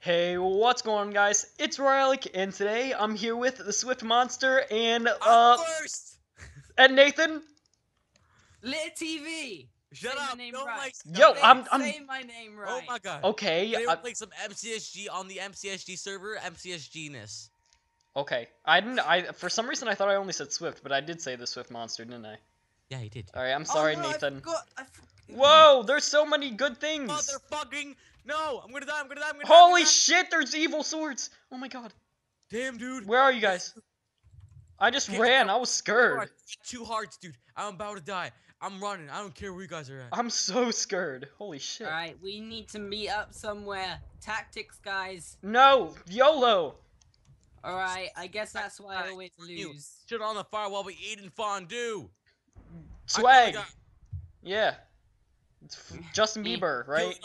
Hey, what's going on, guys? It's Ralik, and today I'm here with the Swift Monster and and Nathan. Lit TV. Shut say up! Don't right. Like yo, I'm. Say my name right. Oh my god. Okay. They were playing some MCSG on the MCSG server. MCSG-ness. Okay. I didn't. For some reason I thought I only said Swift, but I did say the Swift Monster, didn't I? Yeah, you did. All right. I'm sorry, oh, no, Nathan. Whoa! There's so many good things. Motherfucking. No, I'm gonna die, I'm gonna die, I'm gonna die. Holy shit, there's evil swords! Oh my god. Damn, dude. Where are you guys? I just ran, I was scared. Two hearts, dude. I'm about to die. I'm running, I don't care where you guys are at. I'm so scared. Holy shit. Alright, we need to meet up somewhere. Tactics, guys. No, YOLO! Alright, I guess that's why I always lose. Shit on the fire while we eating fondue. Swag. Yeah. It's Justin Bieber, right?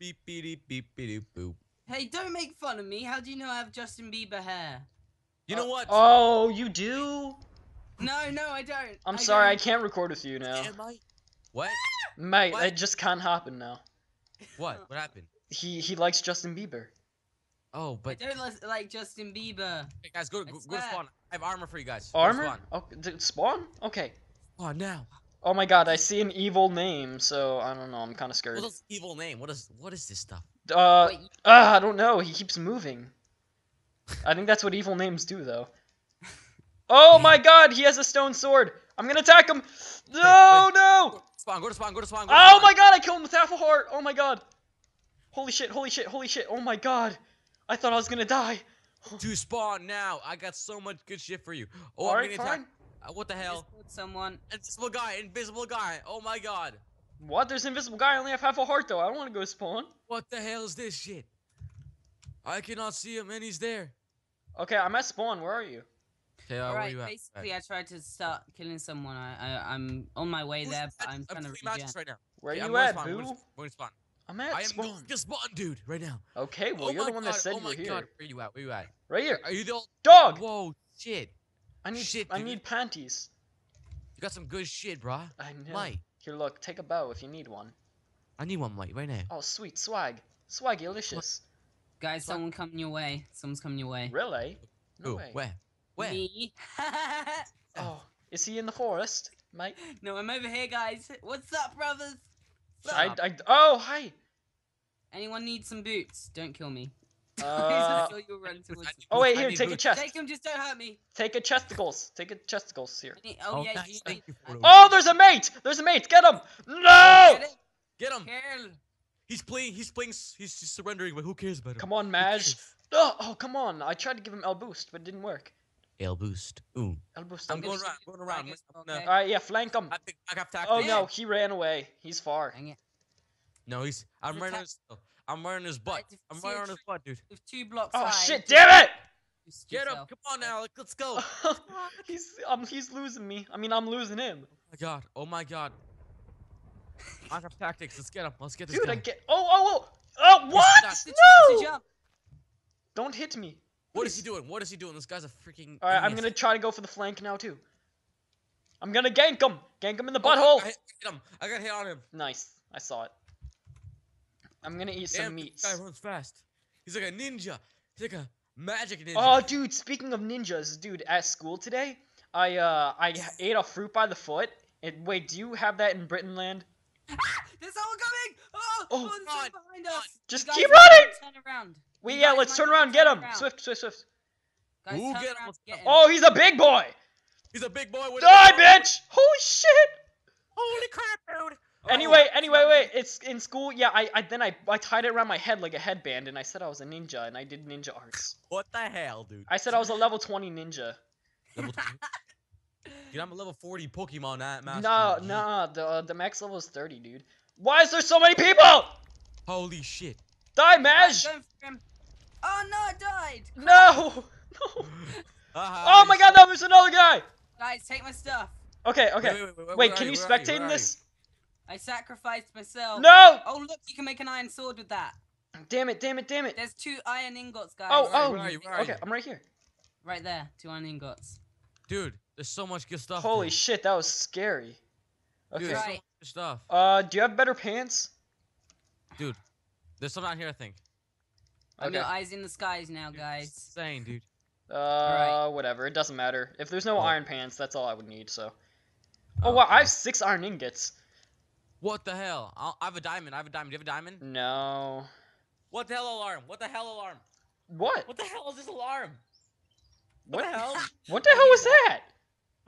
Beep, beep, beep, beep, boop. Hey, don't make fun of me. How do you know I have Justin Bieber hair? You know what? Oh, you do? No, no, I don't. I'm sorry, I can't record with you now. Yeah, Mike. What? Mate, what? It just can't happen now. What? What happened? He likes Justin Bieber. Oh, but I don't like Justin Bieber. Hey guys, go to spawn. I have armor for you guys. Armor? Oh, spawn? Okay. Oh, now. Oh my god, I see an evil name, so I don't know, I'm kind of scared. What is evil name? What is this stuff? I don't know, he keeps moving. I think that's what evil names do, though. Oh my god, he has a stone sword! I'm gonna attack him! No, no! Spawn, go to spawn, go to spawn, go to spawn! Oh my god, I killed him with half a heart! Oh my god! Holy shit, holy shit, holy shit, oh my god! I thought I was gonna die! To spawn now, I got so much good shit for you. Oh, all right, fine. What the hell? Someone. Invisible guy, invisible guy. Oh my god. What? There's an invisible guy. I only have half a heart though. I don't want to go spawn. What the hell is this shit? I cannot see him and he's there. Okay, I'm at spawn. Where are you? Okay, alright, basically I tried to start killing someone. I'm on my way there, but I'm trying to regen. Right now. Where are you at, boo? I'm at spawn. I am just spawn, dude, right now. Okay, well you're the one that said you were here. Oh my god, where you at? Where you at? Right here. Are you the old dog? Whoa, shit. I need panties. You got some good shit, brah. I know. Mike. Here, look. Take a bow if you need one. I need one, Mike, right now. Oh, sweet. Swag. Swaggy-licious. Guys, someone coming your way. Someone's coming your way. Really? No way. Where? Where? Me. Oh, is he in the forest, Mike? No, I'm over here, guys. What's up, brothers? Oh, hi. Anyone need some boots? Don't kill me. Oh wait, here, take a chest. Take him, just don't hurt me. Take a chesticles. Take a chesticles here. Oh yeah, nice. Oh, there's a mate. There's a mate. Get him. No. Get him. He's surrendering, but who cares about him? Come on, Maj. Oh, come on. I tried to give him L boost, but it didn't work. L boost. Ooh. L boost. I'm going around. Going around. Okay. All right, yeah, flank him. Oh no, he ran away. He's far. Dang it. No, he's. I'm running. I'm wearing his butt. I'm wearing his butt, dude. With 2 blocks high. Oh shit! Damn it! Get up! Come on, Alec. Let's go. He's losing me. I mean, I'm losing him. Oh my god! Oh my god! I have tactics. Let's get him. Let's get this guy. Dude, Oh! What? No! Don't hit me. What is he doing? What is he doing? This guy's a freaking. All right, I'm gonna try to go for the flank now too. I'm gonna gank him. Gank him in the butthole. I got hit on him. Nice. I saw it. I'm gonna eat some meats. This guy runs fast. He's like a ninja. He's like a magic ninja. Oh, dude! Speaking of ninjas, dude, at school today, I ate a fruit by the foot. And wait, do you have that in Britain land? Ah, there's someone coming! Oh there's someone behind us! Just keep running! Turn around. Wait, yeah, let's turn around. Get him! Swift, swift, swift. Guys, turn around, get him. Oh, he's a big boy! He's a big boy. Die, bitch! Holy shit! Holy crap, dude! Anyway, wait. It's in school. Yeah, I tied it around my head like a headband, and I said I was a ninja, and I did ninja arts. What the hell, dude? I said I was a level 20 ninja. Level 20? Dude, I'm a level 40 Pokemon master. No, the max level is 30, dude. Why is there so many people? Holy shit! Die, Maj! Oh no, I died. No. Oh my god, no! There's another guy. Guys, take my stuff. Okay. Wait, can you spectate this? I sacrificed myself. No! Oh, look, you can make an iron sword with that. Damn it. There's 2 iron ingots, guys. Oh. Where are you? I'm right here. Right there, 2 iron ingots. Dude, there's so much good stuff. Holy shit, that was scary. Okay. Dude, so much good stuff. Do you have better pants? Dude, there's something out here, I think. Okay. No, eyes in the skies now, dude, guys. Insane, dude. Right. Whatever. It doesn't matter. If there's no iron pants, that's all I would need, so. Oh, wow. I have 6 iron ingots. What the hell? I have a diamond. I have a diamond. Do you have a diamond? No. What the hell alarm? What the hell alarm? What? What the hell is this alarm? What the hell? What the hell was that?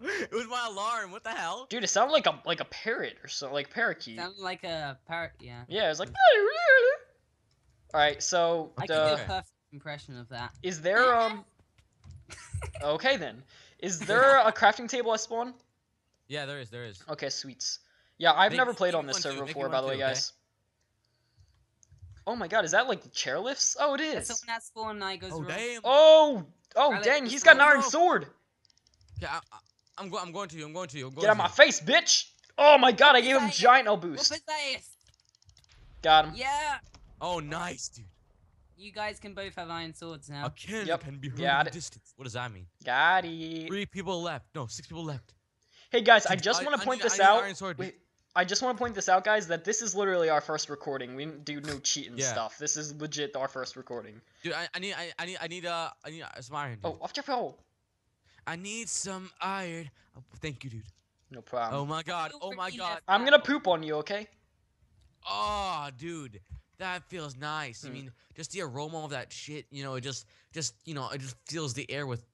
It was my alarm. What the hell? Dude, it sounded like a parrot or something, like parakeet. Sounded like a parrot, yeah. Yeah, it was like. All right, so I can do a perfect impression of that. Is there okay then, is there a crafting table at spawn? Yeah, there is. There is. Okay, sweets. Yeah, I've never played on this server before, by the way, guys. Oh my god, is that like chairlifts? Oh, it is. Someone at spawn and I goes. Oh damn. Oh dang, he's got an iron sword. Yeah, I'm going to you. I'm going to you. Get out of my face, bitch! Oh my god, I gave him giant L boost. Got him. Yeah. Oh, nice, dude. You guys can both have iron swords now. A cannon can be heard at a distance. What does that mean? Got it. 3 people left. No, 6 people left. Hey guys, I just want to point this out. I just want to point this out, guys, that this is literally our first recording. We didn't do no cheating stuff. This is legit our first recording. Dude, I need some iron. Dude. Oh, off your phone. I need some iron. Oh, thank you, dude. No problem. Oh my god. Oh my god. I'm gonna poop on you, okay? Oh, dude. That feels nice. I mean, just the aroma of that shit, you know, it just you know, it just fills the air with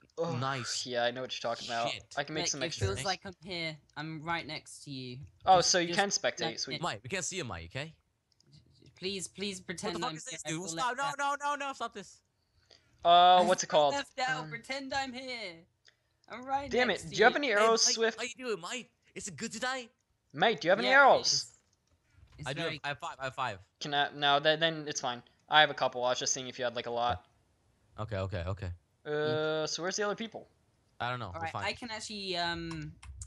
nice. Yeah, I know what you're talking about. I can make some extra. It feels like I'm here. I'm right next to you. Oh, so you can spectate, sweet. Mike, we can't see you, Mike, okay? Please, please pretend I'm here. What the fuck is this, dude? Stop. No, stop this. What's it called? Left out. Pretend I'm here. I'm right Damn next it. To do you have any arrows, hey, Swift? How you doing, Mike? Is it good today? Mate, do you have any arrows? I do. I have 5. I have 5. Can I? No, then it's fine. I have a couple. I was just seeing if you had like a lot. Okay. So where's the other people? I don't know. All right, I can actually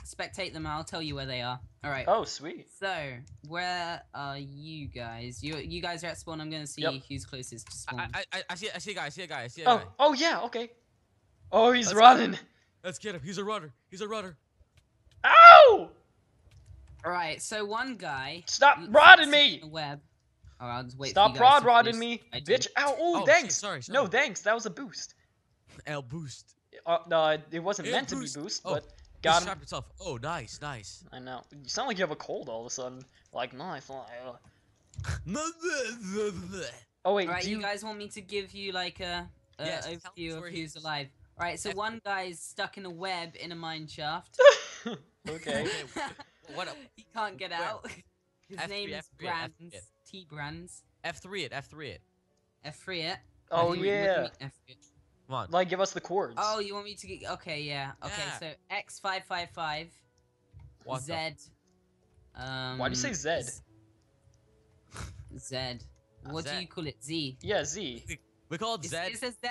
spectate them. I'll tell you where they are. All right. Oh, sweet. So where are you guys? You guys are at spawn. I'm gonna see who's closest to spawn. I see a guy. I see a guy. Oh yeah. Okay. Oh, he's running. Let's get him. He's a runner. Ow! Alright, so one guy. Stop prodding me! Web. Oh, I'll just wait Stop prod-rodding me! Bitch, ow! Oh, thanks! Sorry. No, thanks, that was a boost. L boost. No, it wasn't meant to be boost, but got him. Oh, nice. I know. You sound like you have a cold all of a sudden. Like, no, I thought Oh, wait, Alright, you guys want me to give you, like, a overview of who's alive? Alright, so one guy's stuck in a web in a mine shaft. Okay. He can't get out. His name is Brands. T Brands. F3 it. Oh yeah. Come on. Like, give us the chords. Oh, you want me to get? Okay, yeah. Okay, so X555. Z. Why do you say Z? Z. What do you call it? Z. Yeah, Z. We call it Z. It says Z.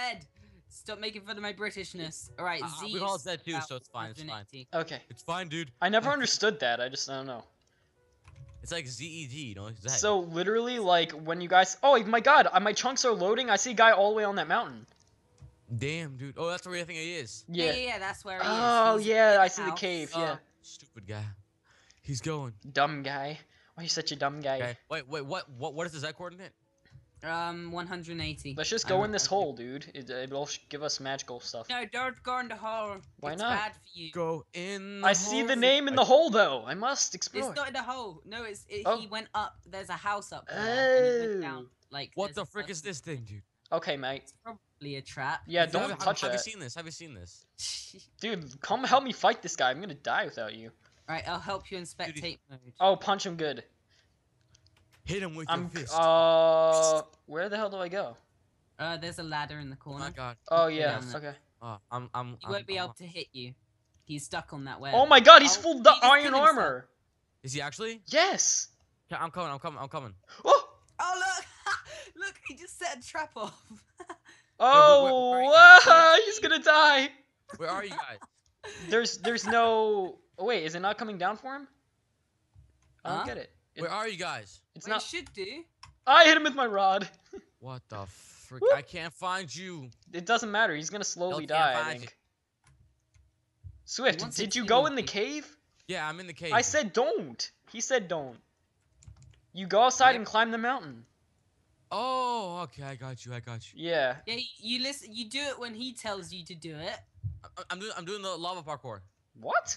Stop making fun of my Britishness. All right, Z. We all said too, so it's fine. It's fine. Okay. It's fine, dude. I never understood that. I just don't know. It's like Z-E-D, you know. Exactly. So literally, like when you guys. Oh my God, my chunks are loading. I see a guy all the way on that mountain. Damn, dude. Oh, that's where I think he is. Yeah. That's where he is. Oh yeah, I see the cave. Yeah. Stupid guy. He's going. Dumb guy. Why are you such a dumb guy? Okay. Wait. What is the Z coordinate? 180. Let's just go in this hole, dude. It'll give us magical stuff. No, don't go in the hole. Why not? It's bad for you. Go in the hole. I see the name in the hole, though. I must explore. It's not in the hole. No, he went up. There's a house up there. Oh. And he went down. Like, what the frick is this thing, dude? Okay, mate. It's probably a trap. Yeah, don't touch it. Have you seen this? Dude, come help me fight this guy. I'm gonna die without you. Alright, I'll help you in spectate mode. Oh, punch him good. Hit him with your fist. Where the hell do I go? There's a ladder in the corner. Oh my god. Oh yeah. Okay. He won't be able to hit you. He's stuck on that web. Oh my god, he's full iron armor. Is he actually? Yes. I'm coming. Oh look, look, he just set a trap off. Oh, he's gonna die. Where are you guys? There's no. Oh, wait, is it not coming down for him? I don't get it. Where are you guys? It's not. It should do. I hit him with my rod. What the frick? I can't find you. It doesn't matter. He's gonna slowly die. I think. Swift, did you go in the cave? Yeah, I'm in the cave. I said don't. He said don't. You go outside and climb the mountain. Oh, okay, I got you. Yeah. Yeah, you listen. You do it when he tells you to do it. I'm doing the lava parkour. What?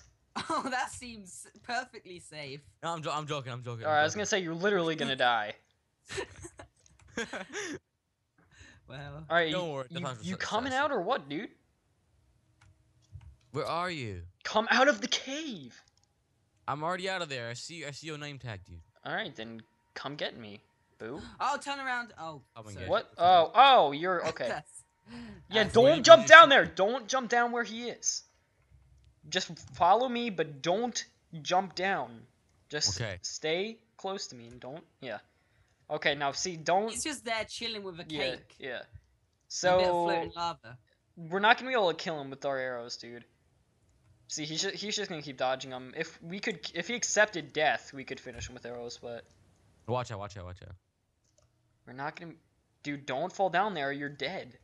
Oh, that seems perfectly safe. No, I'm joking. All right, I was gonna say you're literally gonna die. Well. All right, don't worry. You coming out or what, dude? Where are you? Come out of the cave. I'm already out of there. I see your name tag, dude. All right, then come get me. Boo. Oh, turn around. Oh. What? Oh, you're okay. Yeah, don't jump down there. Don't jump down where he is. Just follow me, but don't jump down. Just stay close to me and don't. Yeah. Okay, now see, don't. He's just there chilling with a cake. Yeah. So lava. We're not gonna be able to kill him with our arrows, dude. See, he's just gonna keep dodging them. If he accepted death, we could finish him with arrows, but. Watch out. We're not gonna... Dude, don't fall down there, you're dead.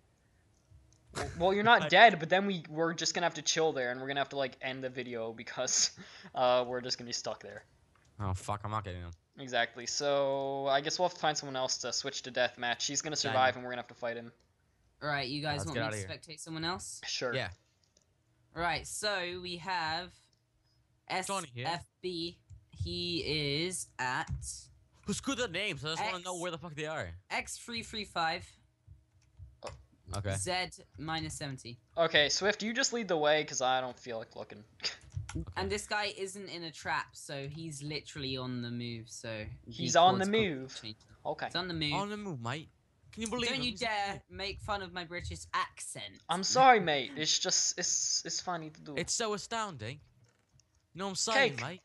Well, you're not dead, but then we're just gonna have to chill there, and we're gonna have to, like, end the video, because we're just gonna be stuck there. Oh, fuck, I'm not getting him. Exactly, so I guess we'll have to find someone else to switch to deathmatch. He's gonna survive, and we're gonna have to fight him. Alright, you guys want me to spectate someone else? Sure. Yeah. Alright, so we have... SFB. He is at... Who screwed their names? I just want to know where the fuck they are. X335. Oh. Okay. Z-70. Okay, Swift, you just lead the way because I don't feel like looking. Okay. And this guy isn't in a trap, so he's literally on the move. So he's on the move. Okay. He's on the move. On the move, mate. Can you believe? Don't you dare make fun of my British accent. I'm sorry, mate. It's just it's funny to do. It's so astounding. You know what I'm saying, mate?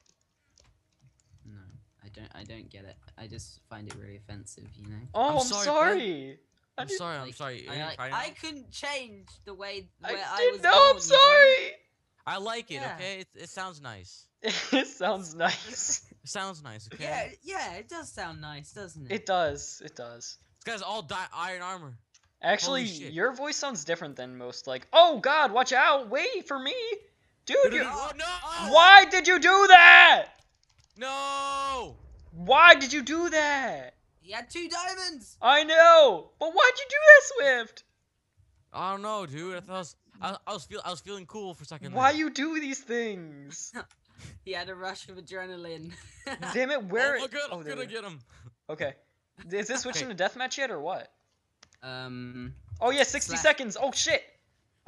I don't get it. I just find it really offensive, you know. Oh, I'm sorry. I'm sorry. I couldn't change the way I was born, I'm sorry. You know? I like it. Yeah. Okay, it sounds nice. It sounds nice. It sounds nice. Okay. Yeah, it does sound nice, doesn't it? It does. These guys all die iron armor. Actually, your voice sounds different than most. Like, oh God, watch out! Wait for me, dude. Oh, no. Why did you do that? No! Why did you do that? He had 2 diamonds! I know! But why'd you do that, Swift? I don't know, dude. I was feeling cool for a second. Why you do these things? He had a rush of adrenaline. Damn it, where is... Oh, I'm gonna get him. Okay. Is this switching to deathmatch yet, or what? Oh, yeah, 60 seconds! Oh, shit!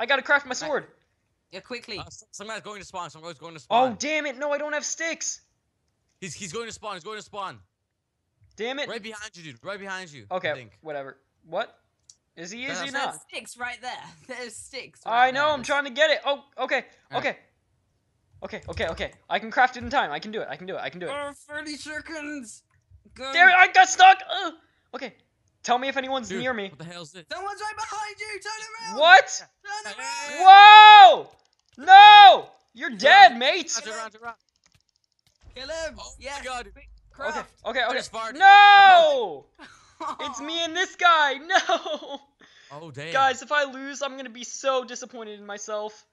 I gotta craft my sword! Yeah, quickly. Somebody's going to spawn. Somebody's going to spawn. Oh, damn it! No, I don't have sticks! He's going to spawn. He's going to spawn. Damn it! Right behind you, dude. Right behind you. Okay. I think. Whatever. What? Is he easy enough? There's sticks right there. There's sticks. Right I know. There. I'm trying to get it. Oh. Okay. Right. Okay. I can craft it in time. I can do it. Oh, 30 seconds. Go. Damn it! I got stuck. Okay. Tell me if anyone's near me. What the hell is this? Someone's right behind you. Turn around. What? Turn around. Whoa! No! You're dead, mate. Turn around. Kill him! Oh yeah. My God. Craft. Okay. No! It's me and this guy! No! Oh, damn. Guys, if I lose, I'm gonna be so disappointed in myself.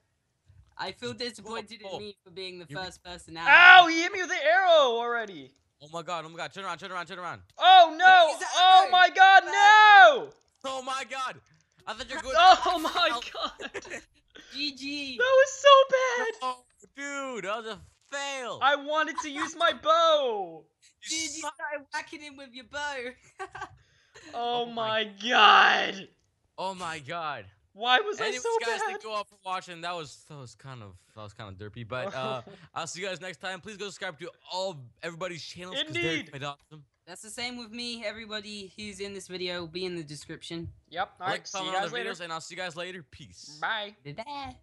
I feel disappointed in me for being the first person out. Ow! He hit me with an arrow already! Oh my God. Turn around. Oh, no! Oh, my God, no! Oh, my God. I thought you were good. Oh, my God. GG. That was so bad. Oh, dude, that was a... fail. I wanted to use my bow. Dude, you started whacking him with your bow. Oh my God. Oh my God. Why was I so bad? Anyways, guys, thank you all for watching. That was kind of derpy, but I'll see you guys next time. Please go subscribe to everybody's channels. Indeed. That's the same with me. Everybody who's in this video will be in the description. Yep. All right. See you guys later. And I'll see you guys later. Peace. Bye. Bye.